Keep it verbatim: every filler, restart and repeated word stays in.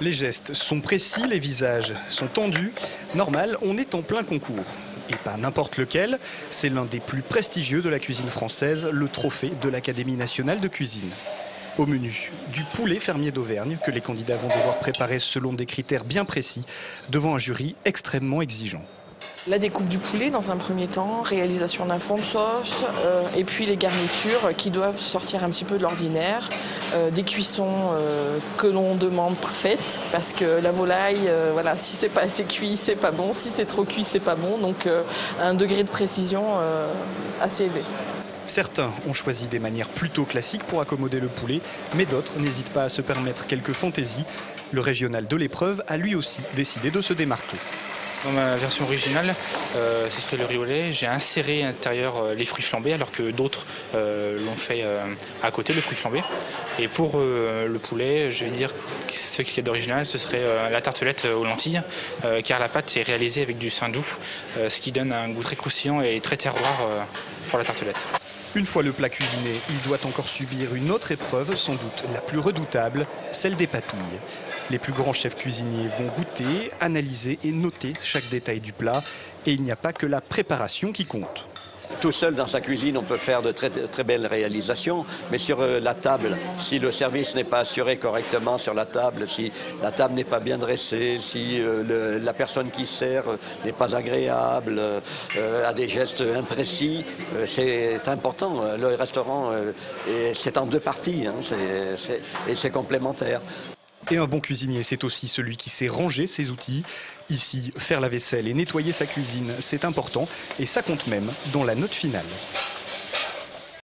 Les gestes sont précis, les visages sont tendus. Normal, on est en plein concours. Et pas n'importe lequel, c'est l'un des plus prestigieux de la cuisine française, le trophée de l'Académie nationale de cuisine. Au menu, du poulet fermier d'Auvergne que les candidats vont devoir préparer selon des critères bien précis, devant un jury extrêmement exigeant. La découpe du poulet dans un premier temps, réalisation d'un fond de sauce, euh, et puis les garnitures qui doivent sortir un petit peu de l'ordinaire, euh, des cuissons euh, que l'on demande parfaites, parce que la volaille, euh, voilà, si c'est pas assez cuit, c'est pas bon, si c'est trop cuit, c'est pas bon, donc euh, un degré de précision euh, assez élevé. Certains ont choisi des manières plutôt classiques pour accommoder le poulet, mais d'autres n'hésitent pas à se permettre quelques fantaisies. Le régional de l'épreuve a lui aussi décidé de se démarquer. Dans ma version originale, euh, ce serait le riz au lait. J'ai inséré à l'intérieur euh, les fruits flambés, alors que d'autres euh, l'ont fait euh, à côté, le fruit flambé. Et pour euh, le poulet, je vais dire que ce qu'il y a d'original, ce serait euh, la tartelette aux lentilles, euh, car la pâte est réalisée avec du saindoux, euh, ce qui donne un goût très croustillant et très terroir euh, pour la tartelette. Une fois le plat cuisiné, il doit encore subir une autre épreuve, sans doute la plus redoutable, celle des papilles. Les plus grands chefs cuisiniers vont goûter, analyser et noter chaque détail du plat. Et il n'y a pas que la préparation qui compte. Tout seul dans sa cuisine, on peut faire de très, très belles réalisations, mais sur euh, la table, si le service n'est pas assuré correctement sur la table, si la table n'est pas bien dressée, si euh, le, la personne qui sert euh, n'est pas agréable, euh, a des gestes imprécis, euh, c'est important. Le restaurant, euh, c'est en deux parties, hein, c'est, c'est, et c'est complémentaire. Et un bon cuisinier, c'est aussi celui qui sait ranger ses outils. Ici, faire la vaisselle et nettoyer sa cuisine, c'est important et ça compte même dans la note finale.